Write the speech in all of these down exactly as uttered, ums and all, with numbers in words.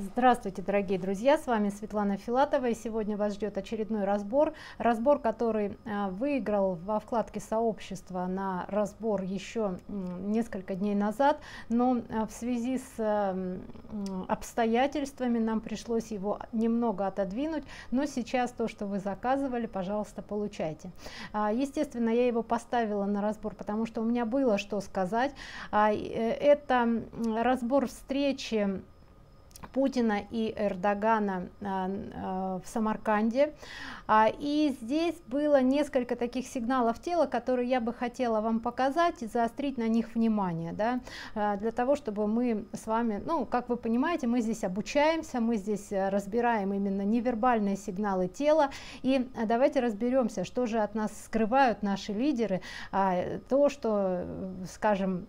Здравствуйте, дорогие друзья, с вами Светлана Филатова, и сегодня вас ждет очередной разбор, разбор, который выиграл во вкладке сообщества на разбор еще несколько дней назад, но в связи с обстоятельствами нам пришлось его немного отодвинуть, но сейчас то, что вы заказывали, пожалуйста, получайте. Естественно, я его поставила на разбор, потому что у меня было что сказать. Это разбор встречи Путина и Эрдогана в Самарканде, и здесь было несколько таких сигналов тела, которые я бы хотела вам показать и заострить на них внимание, да, для того чтобы мы с вами, ну, как вы понимаете, мы здесь обучаемся, мы здесь разбираем именно невербальные сигналы тела, и давайте разберемся, что же от нас скрывают наши лидеры, то, что, скажем,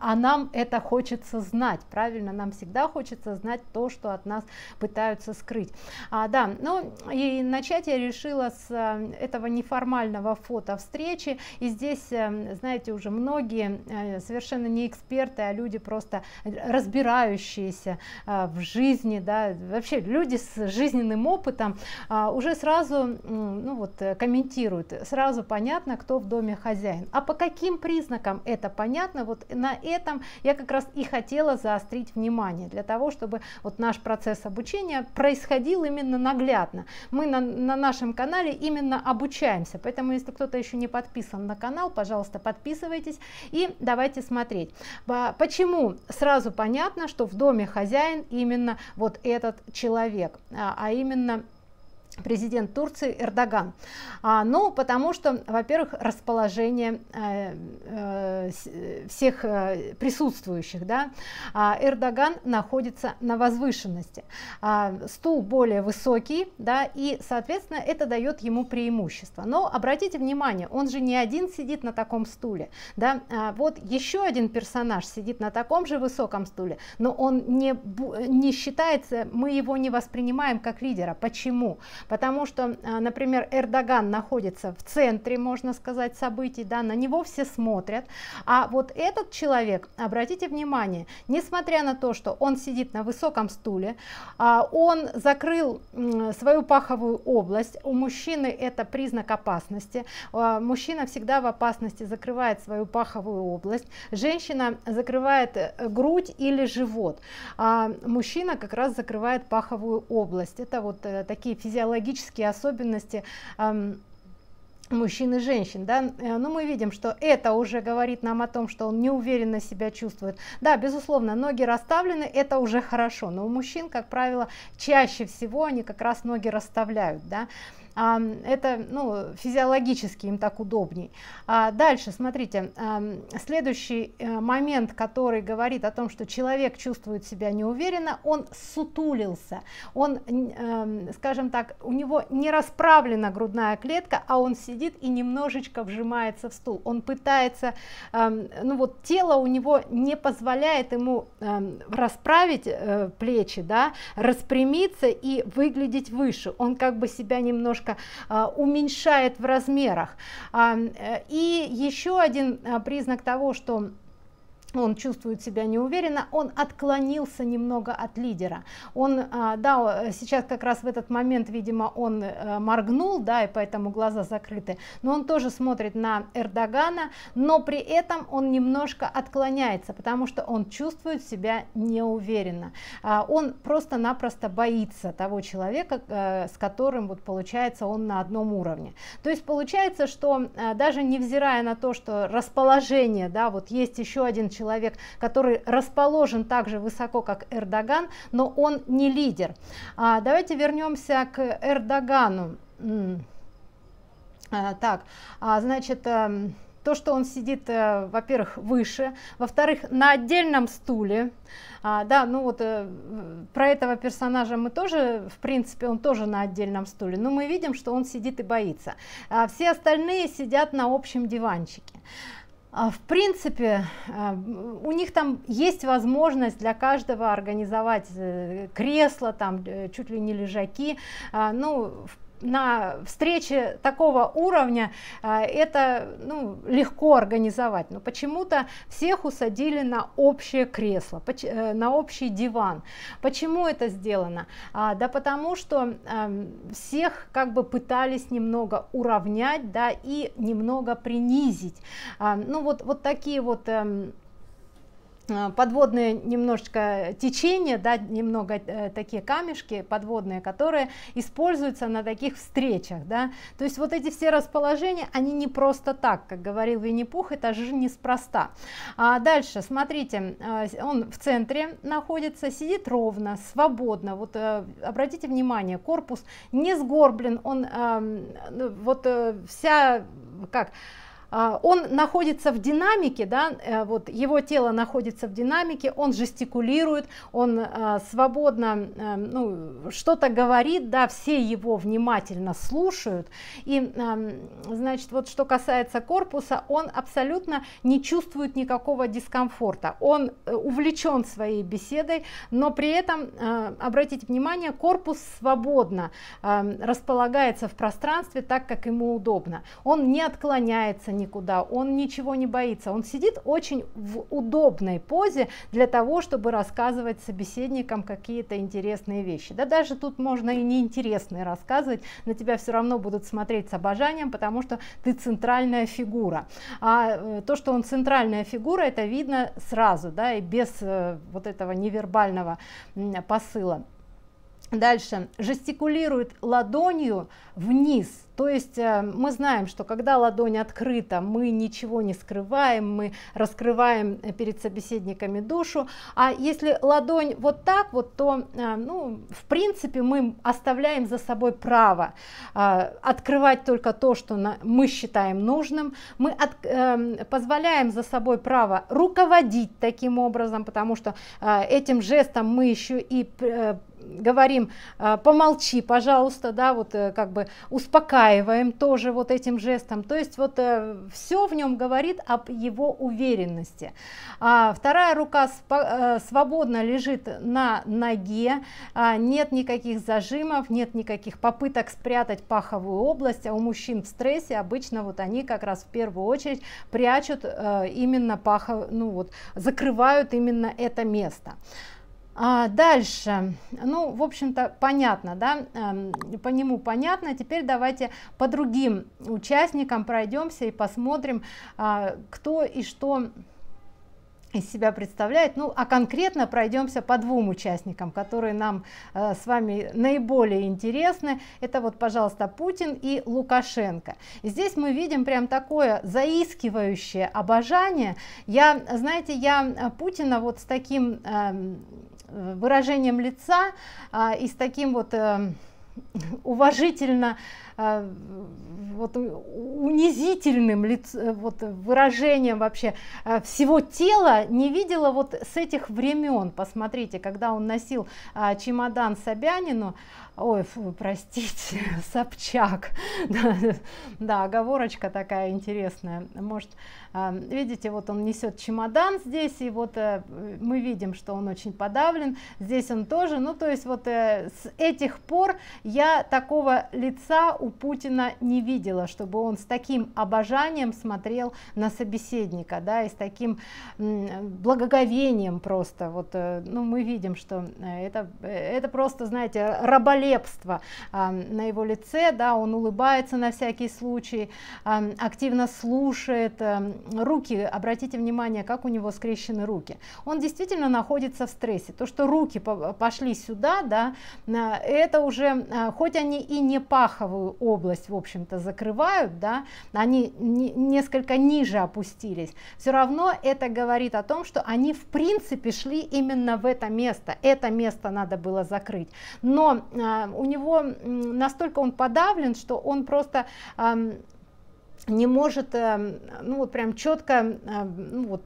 а нам это хочется знать, правильно, нам всегда хочется знать то, что от нас пытаются скрыть. А, да, ну и начать я решила с этого неформального фото встречи, и здесь, знаете, уже многие совершенно не эксперты, а люди просто разбирающиеся в жизни, да, вообще люди с жизненным опытом уже сразу, ну вот, комментируют, сразу понятно, кто в доме хозяин. А по каким признакам это понятно? Вот на этом я как раз и хотела заострить внимание, для того чтобы вот наш процесс обучения происходил именно наглядно. Мы на, на нашем канале именно обучаемся, поэтому если кто-то еще не подписан на канал, пожалуйста, подписывайтесь и давайте смотреть. Почему сразу понятно, что в доме хозяин именно вот этот человек, а, а именно президент Турции Эрдоган? А, ну, потому что, во-первых, расположение э, э, всех э, присутствующих, да, а Эрдоган находится на возвышенности, а стул более высокий, да, и, соответственно, это дает ему преимущество. Но обратите внимание, он же не один сидит на таком стуле, да, а вот еще один персонаж сидит на таком же высоком стуле, но он не, не считается, мы его не воспринимаем как лидера. Почему? Потому что, например, Эрдоган находится в центре, можно сказать, событий, да, на него все смотрят, а вот этот человек, обратите внимание, несмотря на то, что он сидит на высоком стуле, он закрыл свою паховую область. У мужчины это признак опасности, мужчина всегда в опасности закрывает свою паховую область, женщина закрывает грудь или живот, а мужчина как раз закрывает паховую область. Это вот такие физиологические Физиологические особенности эм, мужчин и женщин, да. Но мы видим, что это уже говорит нам о том, что он неуверенно себя чувствует. Да, безусловно, ноги расставлены, это уже хорошо, но у мужчин, как правило, чаще всего они как раз ноги расставляют, да. Это, ну, физиологически им так удобней. А дальше, смотрите, следующий момент, который говорит о том, что человек чувствует себя неуверенно, он сутулился, он, скажем так, у него не расправлена грудная клетка, а он сидит и немножечко вжимается в стул, он пытается, ну вот тело у него не позволяет ему расправить плечи, да, распрямиться и выглядеть выше, он как бы себя немножко уменьшает в размерах. И еще один признак того, что он чувствует себя неуверенно, он отклонился немного от лидера. Он, да, сейчас как раз в этот момент, видимо, он моргнул, да, и поэтому глаза закрыты, но он тоже смотрит на Эрдогана, но при этом он немножко отклоняется, потому что он чувствует себя неуверенно. Он просто-напросто боится того человека, с которым, вот, получается, он на одном уровне. То есть получается, что даже невзирая на то, что расположение, да, вот есть еще один человек, человек, который расположен так же высоко, как Эрдоган, но он не лидер. А, давайте вернемся к Эрдогану. А, так, а, значит... А... То, что он сидит, во-первых, выше, во-вторых, на отдельном стуле, а, да, ну вот про этого персонажа мы тоже, в принципе, он тоже на отдельном стуле, но мы видим, что он сидит и боится, а все остальные сидят на общем диванчике. В принципе, у них там есть возможность для каждого организовать кресло, там чуть ли не лежаки, ну, в на встрече такого уровня это ну, легко организовать, но почему-то всех усадили на общее кресло, на общий диван. Почему это сделано? Да потому что всех как бы пытались немного уравнять, да, и немного принизить. Ну вот, вот такие вот подводные немножечко течения, да, немного э, такие камешки подводные, которые используются на таких встречах, да, то есть вот эти все расположения, они не просто так, как говорил Винни-Пух, это же неспроста. А дальше, смотрите, э, он в центре находится, сидит ровно, свободно, вот э, обратите внимание, корпус не сгорблен, он э, вот э, вся, как... он находится в динамике, да, вот его тело находится в динамике, он жестикулирует, он свободно ну, что-то говорит, да, все его внимательно слушают, и, значит, вот что касается корпуса, он абсолютно не чувствует никакого дискомфорта, он увлечен своей беседой, но при этом, обратите внимание, корпус свободно располагается в пространстве так, как ему удобно, он не отклоняется никуда, он ничего не боится, он сидит очень в удобной позе для того, чтобы рассказывать собеседникам какие-то интересные вещи. Да даже тут можно и неинтересные рассказывать, на тебя все равно будут смотреть с обожанием, потому что ты центральная фигура. А то, что он центральная фигура, это видно сразу, да, и без вот этого невербального посыла. Дальше, жестикулирует ладонью вниз, то есть мы знаем, что когда ладонь открыта, мы ничего не скрываем, мы раскрываем перед собеседниками душу, а если ладонь вот так вот, то, ну, в принципе, мы оставляем за собой право открывать только то, что мы считаем нужным, мы от, позволяем за собой право руководить таким образом, потому что этим жестом мы еще и говорим, помолчи, пожалуйста, да, вот как бы успокаиваем тоже вот этим жестом, то есть вот все в нем говорит об его уверенности. А вторая рука свободно лежит на ноге, нет никаких зажимов, нет никаких попыток спрятать паховую область, а у мужчин в стрессе обычно вот они как раз в первую очередь прячут именно паховую, ну вот закрывают именно это место. А дальше, ну, в общем-то, понятно, да, по нему понятно. Теперь давайте по другим участникам пройдемся и посмотрим, кто и что из себя представляет. Ну, а конкретно пройдемся по двум участникам, которые нам э, с вами наиболее интересны. Это вот, пожалуйста, Путин и Лукашенко. И здесь мы видим прям такое заискивающее обожание. Я, знаете, я Путина вот с таким э, выражением лица э, и с таким вот... Э, уважительно вот, унизительным лицо, вот, выражением вообще всего тела не видела вот с этих времен. Посмотрите, когда он носил чемодан Собянину, ой, фу, простите, Собчак, да, да, оговорочка такая интересная, может, видите, вот он несет чемодан здесь, и вот мы видим, что он очень подавлен, здесь он тоже, ну, то есть вот с этих пор я такого лица у Путина не видела, чтобы он с таким обожанием смотрел на собеседника, да, и с таким благоговением просто, вот, ну, мы видим, что это, это просто, знаете, раболепство на его лице, да, он улыбается на всякий случай, активно слушает, руки, обратите внимание, как у него скрещены руки, он действительно находится в стрессе, то, что руки пошли сюда, да, это уже, хоть они и не паховую область, в общем-то, закрывают, да, они несколько ниже опустились, все равно это говорит о том, что они в принципе шли именно в это место, это место надо было закрыть, но у него настолько он подавлен, что он просто не может, ну вот прям четко, ну вот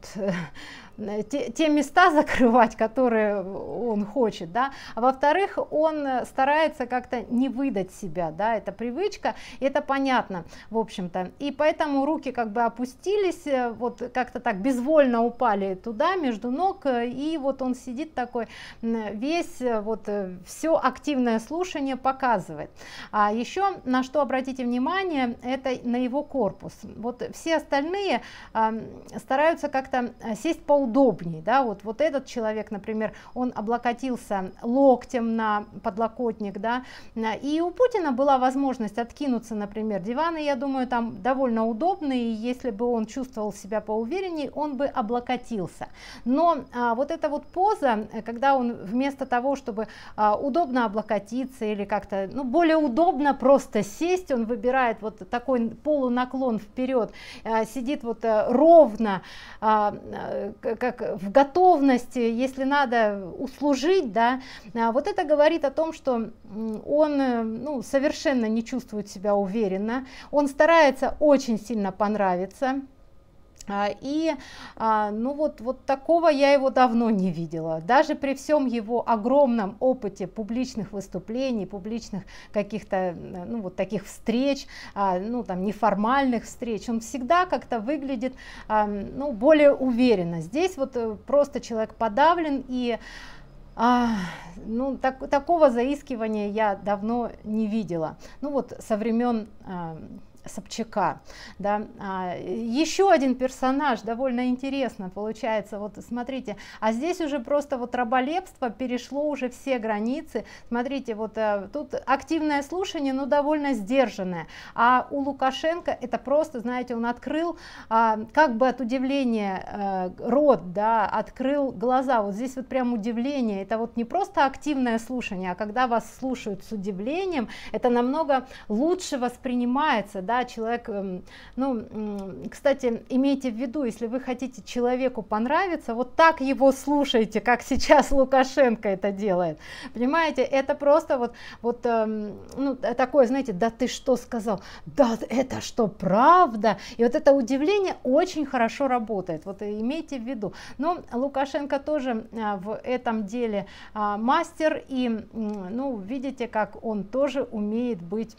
те, те места закрывать, которые он хочет, да, а во-вторых, он старается как-то не выдать себя, да, это привычка, это понятно, в общем-то, и поэтому руки как бы опустились, вот как-то так безвольно упали туда, между ног, и вот он сидит такой, весь, вот, все активное слушание показывает. А еще на что обратите внимание, это на его корпус, вот все остальные а, стараются как-то сесть поудобнее, да, вот, вот этот человек, например, он облокотился локтем на подлокотник, да, и у Путина была возможность откинуться, например, диваны, я думаю, там довольно удобные, если бы он чувствовал себя поувереннее, он бы облокотился, но а, вот эта вот поза, когда он вместо того, чтобы а, удобно облокотиться или как-то, ну, более удобно просто сесть, он выбирает вот такой полунаклон вперед, а, сидит вот а, ровно, а, как в готовности, если надо услужить, да, а, вот это говорит о том, что он, ну, совершенно не чувствует себя уверенно, он старается очень сильно понравиться. И, ну, вот, вот такого я его давно не видела, даже при всем его огромном опыте публичных выступлений, публичных каких-то, ну, вот таких встреч, ну, там, неформальных встреч, он всегда как-то выглядит, ну, более уверенно. Здесь вот просто человек подавлен, и А, ну, так, такого заискивания я давно не видела, ну вот со времен а, Собчака, да. А, еще один персонаж, довольно интересно получается, вот смотрите, а здесь уже просто вот раболепство перешло уже все границы, смотрите, вот а, тут активное слушание, но довольно сдержанное, а у Лукашенко это просто, знаете, он открыл, а, как бы от удивления а, рот, да, открыл глаза, вот здесь вот прям удивление. Это вот не просто активное слушание, а когда вас слушают с удивлением, это намного лучше воспринимается, да, человек, ну, кстати, имейте в виду, если вы хотите человеку понравиться, вот так его слушайте, как сейчас Лукашенко это делает, понимаете, это просто вот, вот, ну, такое, знаете, да ты что сказал, да это что, правда, и вот это удивление очень хорошо работает, вот имейте в виду. Но Лукашенко тоже в этом деле мастер, и, ну, видите, как он тоже умеет быть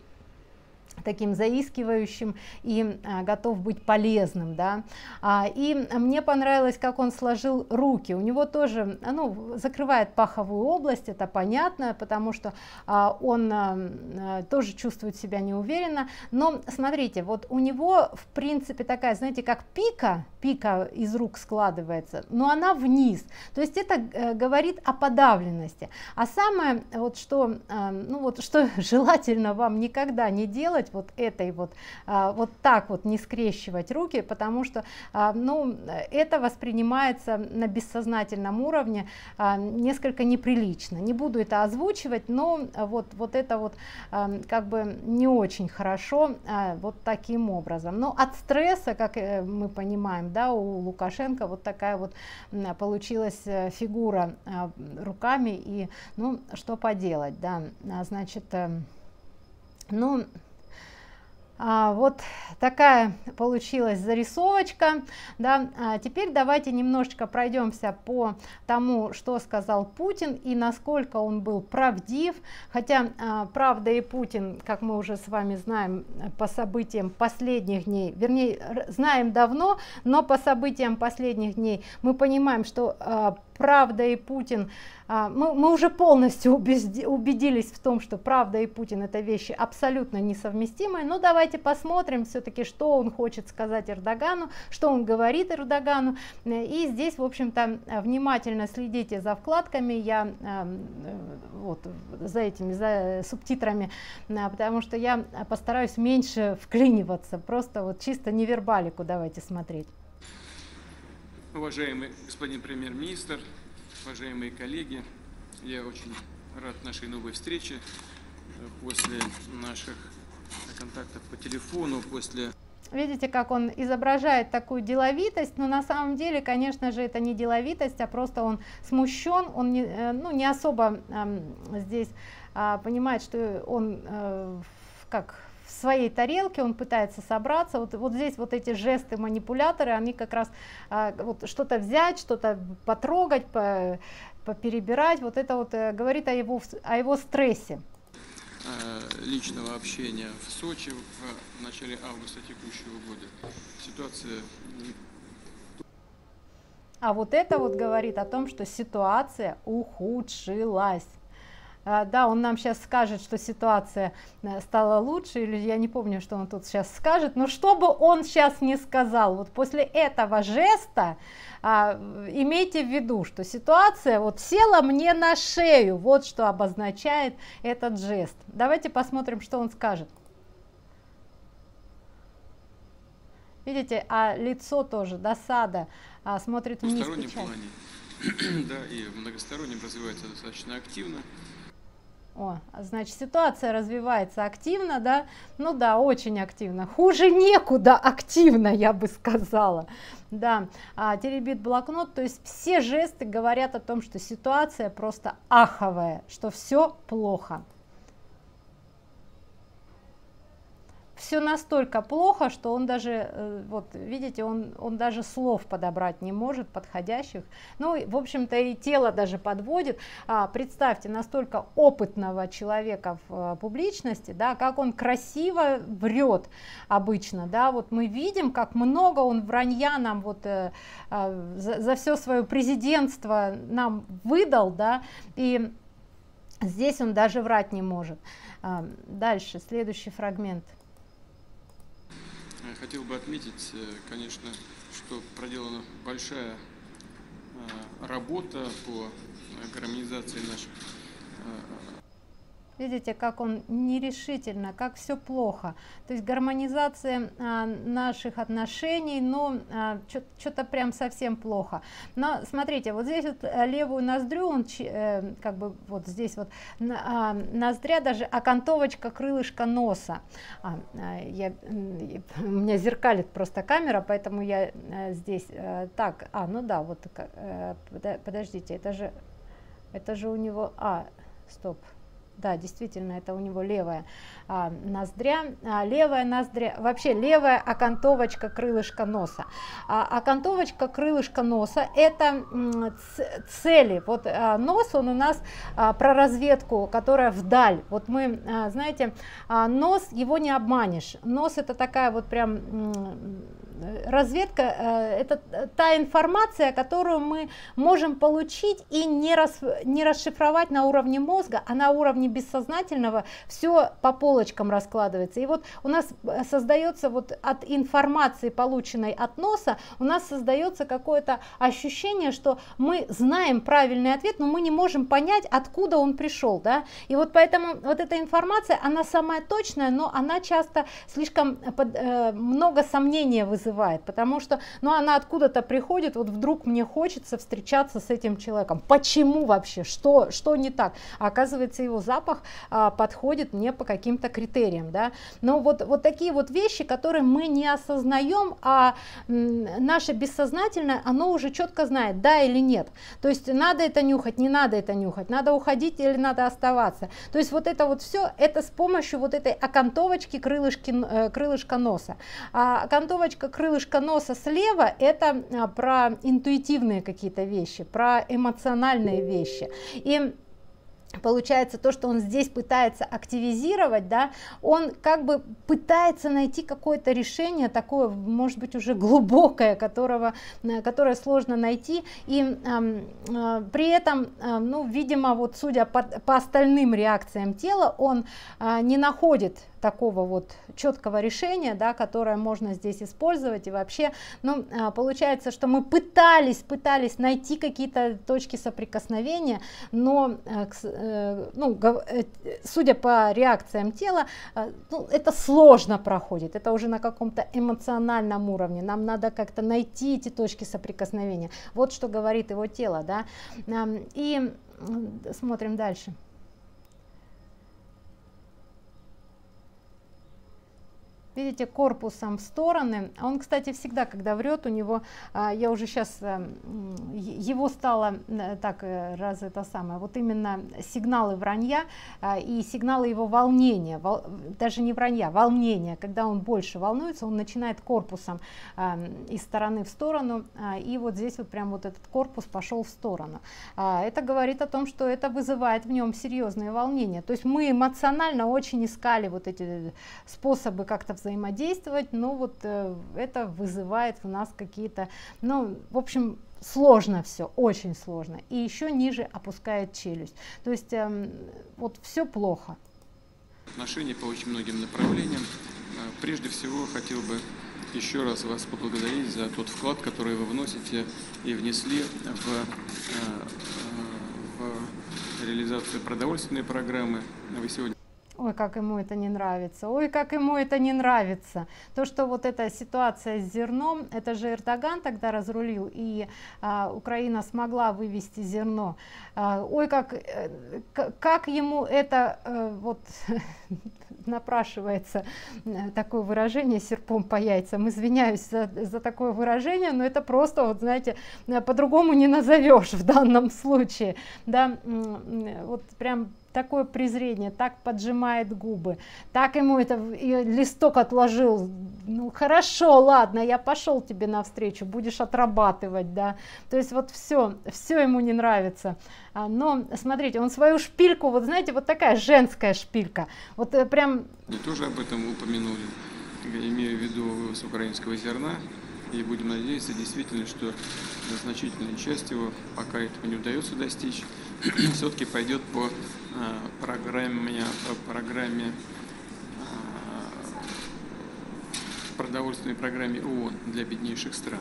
таким заискивающим и а, готов быть полезным, да. А, и мне понравилось, как он сложил руки, у него тоже, ну, закрывает паховую область, это понятно, потому что а, он а, тоже чувствует себя неуверенно, но смотрите, вот у него в принципе такая, знаете, как пика, пика из рук складывается, но она вниз, то есть это э, говорит о подавленности. А самое вот что, э, ну вот что желательно вам никогда не делать, вот этой вот вот так вот не скрещивать руки, потому что, ну, это воспринимается на бессознательном уровне несколько неприлично, не буду это озвучивать, но вот вот это вот как бы не очень хорошо вот таким образом. Но от стресса, как мы понимаем, да, у Лукашенко вот такая вот получилась фигура руками, и, ну, что поделать, да, значит, ну, а, вот такая получилась зарисовочка, да. А теперь давайте немножечко пройдемся по тому, что сказал Путин и насколько он был правдив, хотя а, правда и Путин, как мы уже с вами знаем по событиям последних дней, вернее, знаем давно, но по событиям последних дней мы понимаем, что а, правда и Путин, мы, мы уже полностью убедились в том, что правда и Путин это вещи абсолютно несовместимые. Но давайте посмотрим все-таки, что он хочет сказать Эрдогану, что он говорит Эрдогану. И здесь, в общем-то, внимательно следите за вкладками, я вот за этими, за субтитрами, потому что я постараюсь меньше вклиниваться, просто вот чисто невербалику давайте смотреть. Уважаемый господин премьер-министр, уважаемые коллеги, я очень рад нашей новой встрече после наших контактов по телефону, после... Видите, как он изображает такую деловитость, но на самом деле, конечно же, это не деловитость, а просто он смущен, он не, ну, не особо э, здесь э, понимает, что он э, как... в в своей тарелке, он пытается собраться. Вот, вот здесь вот эти жесты манипуляторы, они как раз э, вот что-то взять, что-то потрогать, по, поперебирать. Вот это вот э, говорит о его, о его стрессе. Личного общения в Сочи в начале августа текущего года. Ситуация... А вот это вот говорит о том, что ситуация ухудшилась. Да, он нам сейчас скажет, что ситуация стала лучше, или я не помню, что он тут сейчас скажет, но что бы он сейчас не сказал, вот после этого жеста а, имейте в виду, что ситуация вот села мне на шею, вот что обозначает этот жест. Давайте посмотрим, что он скажет. Видите, а лицо тоже, досада, а, смотрит вниз. В многостороннем плане, да, и в многостороннем развивается достаточно активно. О, значит, ситуация развивается активно, да, ну да, очень активно, хуже некуда, активно, я бы сказала, да, а, теребит блокнот, то есть все жесты говорят о том, что ситуация просто аховая, что все плохо. Все настолько плохо, что он даже, вот видите, он, он даже слов подобрать не может, подходящих. Ну, в общем-то, и тело даже подводит. А, представьте, настолько опытного человека в публичности, да, как он красиво врет обычно, да, вот мы видим, как много он вранья нам вот э, э, за, за все свое президентство нам выдал, да, и здесь он даже врать не может. А, дальше, следующий фрагмент. Хотел бы отметить, конечно, что проделана большая работа по гармонизации наших... Видите, как он нерешительно, как все плохо. То есть гармонизация а, наших отношений, но а, что-то прям совсем плохо. Но смотрите, вот здесь вот левую ноздрю, он э, как бы вот здесь вот а, ноздря, даже окантовочка крылышка носа. А, я, у меня зеркалит просто камера, поэтому я здесь э, так. А, ну да, вот э, подождите, это же, это же у него... А, стоп. Да, действительно, это у него левая а, ноздря, а, левая ноздря, вообще левая окантовочка крылышка носа. А, окантовочка крылышка носа — это цели. Вот а, нос, он у нас а, про разведку, которая вдаль. Вот мы, а, знаете, а, нос, его не обманешь. Нос — это такая вот прям... Разведка — это та информация, которую мы можем получить и не, рас, не расшифровать на уровне мозга, а на уровне бессознательного все по полочкам раскладывается. И вот у нас создается вот от информации, полученной от носа, у нас создается какое-то ощущение, что мы знаем правильный ответ, но мы не можем понять, откуда он пришел. Да? И вот поэтому вот эта информация, она самая точная, но она часто слишком под, э, много сомнений вызывает. Потому что, ну, она откуда-то приходит, вот вдруг мне хочется встречаться с этим человеком. Почему вообще? Что, что не так? А оказывается, его запах а, подходит мне по каким-то критериям. Да? Но вот, вот такие вот вещи, которые мы не осознаем, а м, наше бессознательное, оно уже четко знает, да или нет. То есть надо это нюхать, не надо это нюхать, надо уходить или надо оставаться. То есть вот это вот все, это с помощью вот этой окантовочки крылышки, э, крылышка носа. А окантовочка крылышко носа слева — это а, про интуитивные какие-то вещи, про эмоциональные вещи. И получается, то, что он здесь пытается активизировать, да, он как бы пытается найти какое-то решение такое, может быть, уже глубокое, которого, которое сложно найти, и э, э, при этом, э, ну, видимо, вот судя по, по остальным реакциям тела, он э, не находит такого вот четкого решения, да, которое можно здесь использовать. И вообще, ну, получается, что мы пытались, пытались найти какие-то точки соприкосновения, но, ну, судя по реакциям тела, ну, это сложно проходит, это уже на каком-то эмоциональном уровне, нам надо как-то найти эти точки соприкосновения. Вот что говорит его тело, да. И смотрим дальше. видите, корпусом в стороны. Он, кстати, всегда, когда врет, у него, я уже сейчас, его стало так, раз это самое, вот именно сигналы вранья и сигналы его волнения, вол, даже не вранья, волнения, когда он больше волнуется, он начинает корпусом из стороны в сторону, и вот здесь вот прям вот этот корпус пошел в сторону. Это говорит о том, что это вызывает в нем серьезные волнения. То есть мы эмоционально очень искали вот эти способы как-то взаимодействовать, но вот э, это вызывает в нас какие-то, ну, в общем, сложно все, очень сложно. И еще ниже опускает челюсть. То есть э, вот все плохо. Отношения по очень многим направлениям. Прежде всего хотел бы еще раз вас поблагодарить за тот вклад, который вы вносите и внесли в, в реализацию продовольственной программы. Вы сегодня... Ой, как ему это не нравится, ой, как ему это не нравится. То, что вот эта ситуация с зерном, это же Эрдоган тогда разрулил, и а, Украина смогла вывести зерно. А, ой, как, как ему это, вот, напрашивается такое выражение серпом по яйцам. Извиняюсь за, за такое выражение, но это просто, вот, знаете, по-другому не назовешь в данном случае. Да, вот прям... Такое презрение, так поджимает губы, так ему это листок отложил. Ну хорошо, ладно, я пошел тебе навстречу, будешь отрабатывать, да. То есть вот все, все ему не нравится. Но смотрите, он свою шпильку, вот знаете, вот такая женская шпилька, вот прям. Вы тоже об этом упомянули, имею в виду вывоз украинского зерна, и будем надеяться действительно, что значительная часть его, пока этого не удается достичь, все-таки пойдет по программе, по программе продовольственной программе ООН для беднейших стран.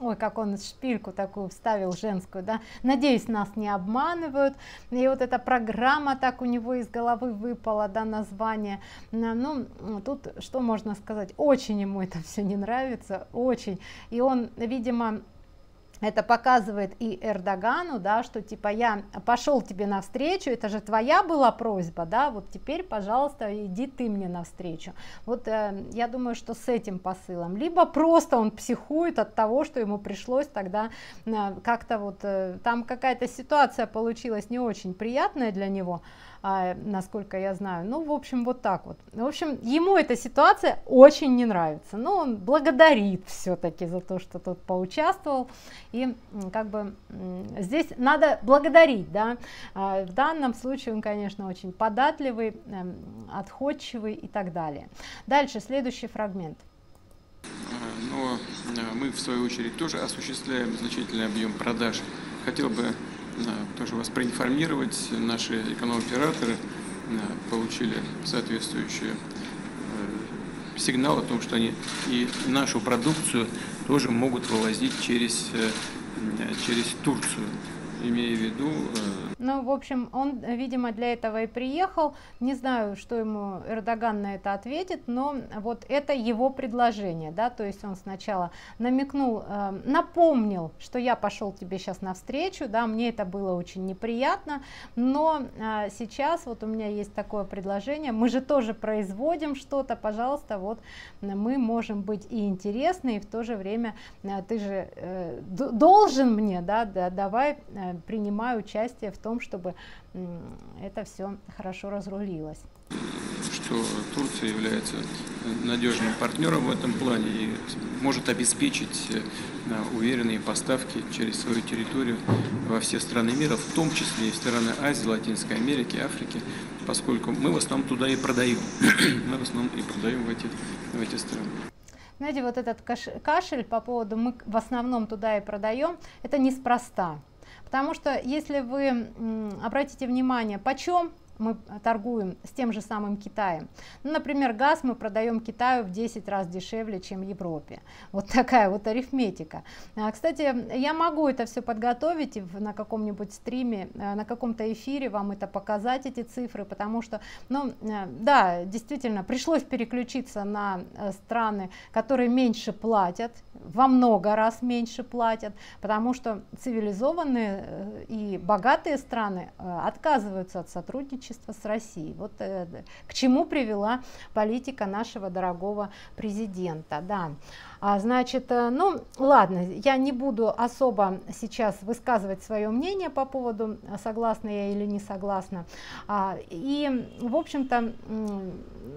Ой, как он шпильку такую вставил женскую, да, надеюсь, нас не обманывают, и вот эта программа так у него из головы выпала, да, название. Ну, тут что можно сказать, очень ему это все не нравится, очень, и он, видимо, это показывает и Эрдогану, да, что типа я пошел тебе навстречу, это же твоя была просьба, да, вот теперь, пожалуйста, иди ты мне навстречу. Вот э, я думаю, что с этим посылом, либо просто он психует от того, что ему пришлось тогда э, как-то вот, э, там какая-то ситуация получилась не очень приятная для него, э, насколько я знаю, ну, в общем, вот так вот. В общем, ему эта ситуация очень не нравится, но он благодарит все-таки за то, что тот поучаствовал. И как бы здесь надо благодарить, да, в данном случае он, конечно, очень податливый, отходчивый и так далее. Дальше следующий фрагмент. Но мы в свою очередь тоже осуществляем значительный объем продаж. Хотел бы тоже вас проинформировать, наши эконом-операторы получили соответствующие сигнал о том, что они и нашу продукцию тоже могут вывозить через, через Турцию, имея в виду... Ну, в общем, он, видимо, для этого и приехал. Не знаю, что ему Эрдоган на это ответит, но вот это его предложение, да, то есть он сначала намекнул, э, напомнил, что я пошел тебе сейчас навстречу, да, мне это было очень неприятно, но э, сейчас вот у меня есть такое предложение, мы же тоже производим что-то, пожалуйста, вот мы можем быть и интересны, и в то же время э, ты же э, должен мне, да, да, давай э, принимай участие в том, чтобы это все хорошо разрулилось. Что Турция является надежным партнером в этом плане и может обеспечить уверенные поставки через свою территорию во все страны мира, в том числе и в страны Азии, Латинской Америки, Африки, поскольку мы в основном туда и продаем, мы в основном и продаем в эти, в эти страны. Знаете, вот этот кашель по поводу «мы в основном туда и продаем» — это неспроста. Потому что если вы обратите внимание, почем мы торгуем с тем же самым Китаем. Ну, например, газ мы продаем Китаю в десять раз дешевле, чем Европе. Вот такая вот арифметика. Кстати, я могу это все подготовить и на каком-нибудь стриме, на каком-то эфире вам это показать, эти цифры, потому что, ну, да, действительно, пришлось переключиться на страны, которые меньше платят, во много раз меньше платят, потому что цивилизованные и богатые страны отказываются от сотрудничества сотрудничества с Россией. Вот э, к чему привела политика нашего дорогого президента. Да. А, значит, ну ладно, я не буду особо сейчас высказывать свое мнение по поводу, согласна я или не согласна. А, и, в общем-то,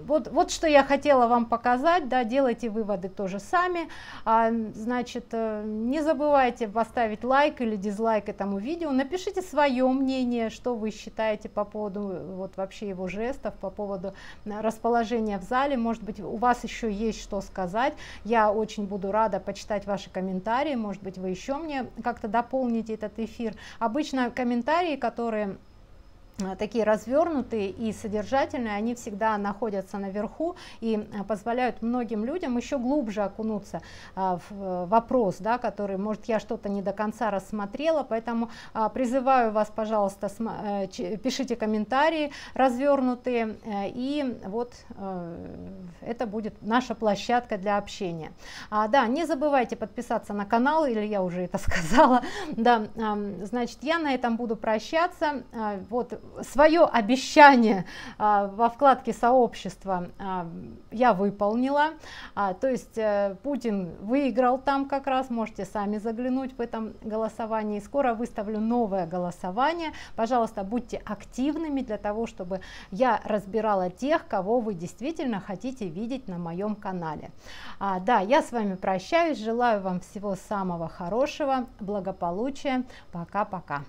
вот, вот что я хотела вам показать, да, делайте выводы тоже сами. А, значит, не забывайте поставить лайк или дизлайк этому видео, напишите свое мнение, что вы считаете по поводу вот вообще его жестов, по поводу расположения в зале, может быть, у вас еще есть что сказать, я очень буду рада почитать ваши комментарии, может быть, вы еще мне как-то дополните этот эфир. Обычно комментарии, которые такие развернутые и содержательные, они всегда находятся наверху и позволяют многим людям еще глубже окунуться а, в вопрос, да, который, может, я что-то не до конца рассмотрела, поэтому а, призываю вас, пожалуйста, см, ч, пишите комментарии развернутые, и вот а, это будет наша площадка для общения. А, да, не забывайте подписаться на канал, или я уже это сказала, да, а, значит, я на этом буду прощаться, а, вот, свое обещание а, во вкладке сообщества а, я выполнила, а, то есть а, Путин выиграл там как раз, можете сами заглянуть в этом голосовании, скоро выставлю новое голосование, пожалуйста, будьте активными для того, чтобы я разбирала тех, кого вы действительно хотите видеть на моем канале. А, да, я с вами прощаюсь, желаю вам всего самого хорошего, благополучия, пока-пока.